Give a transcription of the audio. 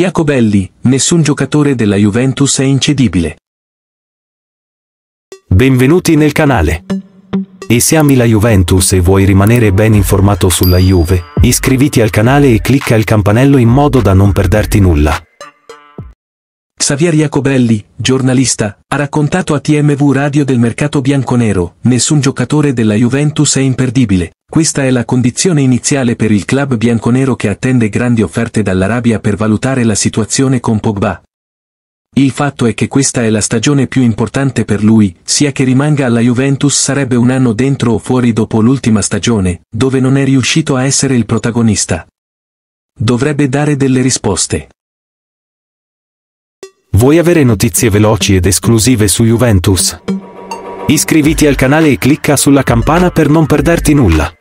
Jacobelli, nessun giocatore della Juventus è incedibile. Benvenuti nel canale. E se ami la Juventus e vuoi rimanere ben informato sulla Juve, iscriviti al canale e clicca il campanello in modo da non perderti nulla. Xavier Jacobelli, giornalista, ha raccontato a TMW Radio del mercato bianconero, nessun giocatore della Juventus è imperdibile, questa è la condizione iniziale per il club bianconero che attende grandi offerte dall'Arabia per valutare la situazione con Pogba. Il fatto è che questa è la stagione più importante per lui, sia che rimanga alla Juventus sarebbe un anno dentro o fuori dopo l'ultima stagione, dove non è riuscito a essere il protagonista. Dovrebbe dare delle risposte. Vuoi avere notizie veloci ed esclusive su Juventus? Iscriviti al canale e clicca sulla campana per non perderti nulla.